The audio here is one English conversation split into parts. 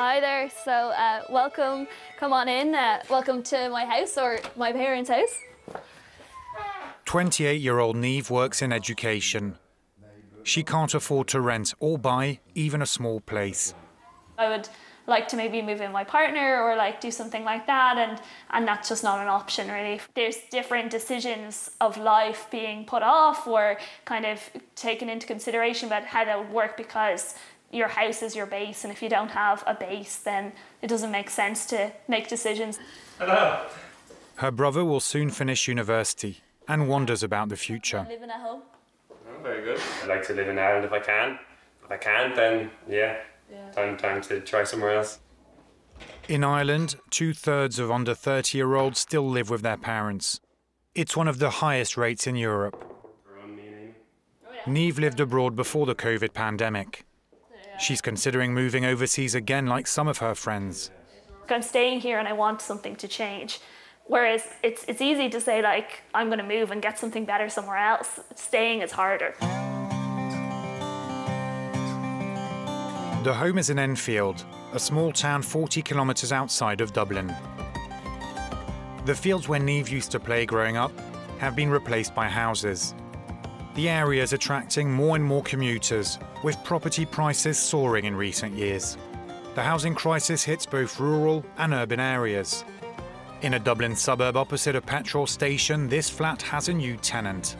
Hi there, so welcome, come on in, welcome to my house, or my parents' house. 28-year-old Niamh works in education. She can't afford to rent or buy even a small place. I would like to maybe move in my partner or like do something like that, and that's just not an option really. There's different decisions of life being put off or kind of taken into consideration about how that would work, because your house is your base, and if you don't have a base then it doesn't make sense to make decisions. Hello. Her brother will soon finish university and wonders about the future. Living at home. Oh, very good. I'd like to live in Ireland if I can. If I can't, then yeah. Time to try somewhere else. In Ireland, 2/3 of under 30-year-olds still live with their parents. It's one of the highest rates in Europe. Niamh lived abroad before the COVID pandemic. She's considering moving overseas again, like some of her friends. I'm staying here and I want something to change. Whereas it's easy to say, like, I'm going to move and get something better somewhere else. Staying is harder. The home is in Enfield, a small town 40 kilometres outside of Dublin. The fields where Niamh used to play growing up have been replaced by houses. The area is attracting more and more commuters, with property prices soaring in recent years. The housing crisis hits both rural and urban areas. In a Dublin suburb opposite a petrol station, this flat has a new tenant.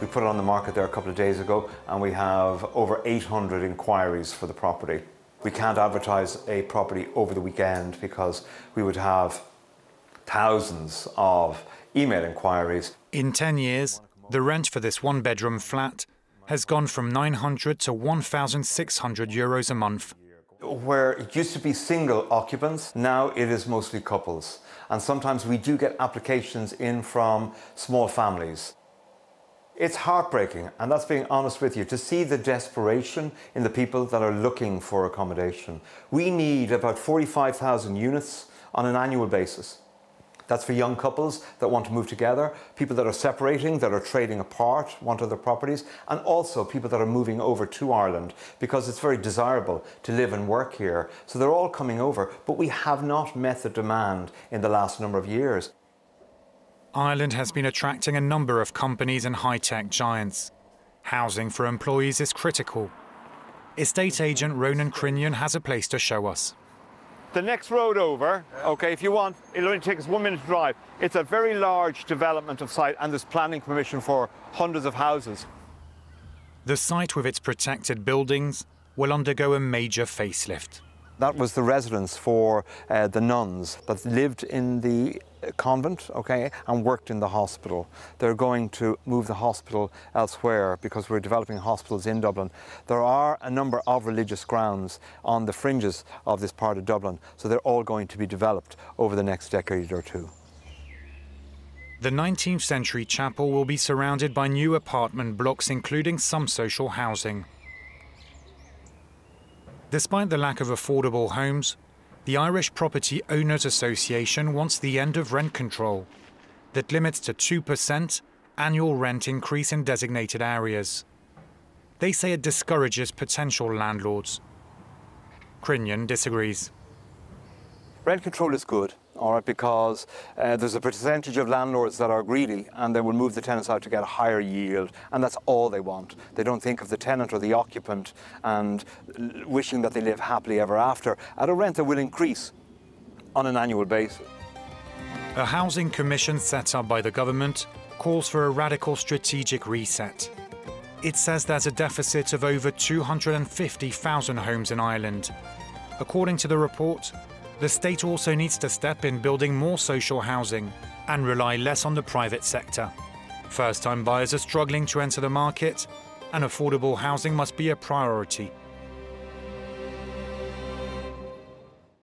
We put it on the market there a couple of days ago, and we have over 800 inquiries for the property. We can't advertise a property over the weekend because we would have thousands of email inquiries. In 10 years, the rent for this one-bedroom flat has gone from 900 to 1,600 euros a month. Where it used to be single occupants, now it is mostly couples. And sometimes we do get applications in from small families. It's heartbreaking, and that's being honest with you, to see the desperation in the people that are looking for accommodation. We need about 45,000 units on an annual basis. That's for young couples that want to move together, people that are separating, that are trading apart, want other properties, and also people that are moving over to Ireland because it's very desirable to live and work here. So they're all coming over, but we have not met the demand in the last number of years. Ireland has been attracting a number of companies and high-tech giants. Housing for employees is critical. Estate agent Ronan Crinion has a place to show us. The next road over, okay, if you want, it'll only take us 1 minute to drive. It's a very large development of site, and there's planning permission for hundreds of houses. The site with its protected buildings will undergo a major facelift. That was the residence for the nuns that lived in the convent, okay, and worked in the hospital. They're going to move the hospital elsewhere because we're developing hospitals in Dublin. There are a number of religious grounds on the fringes of this part of Dublin, so they're all going to be developed over the next decade or two. The 19th century chapel will be surrounded by new apartment blocks, including some social housing. Despite the lack of affordable homes, the Irish Property Owners Association wants the end of rent control that limits to 2% annual rent increase in designated areas. They say it discourages potential landlords. Crinion disagrees. Rent control is good, all right, because there's a percentage of landlords that are greedy and they will move the tenants out to get a higher yield, and that's all they want. They don't think of the tenant or the occupant and wishing that they live happily ever after at a rent that will increase on an annual basis. A housing commission set up by the government calls for a radical strategic reset. It says there's a deficit of over 250,000 homes in Ireland. According to the report, the state also needs to step in building more social housing and rely less on the private sector. First-time buyers are struggling to enter the market, and affordable housing must be a priority.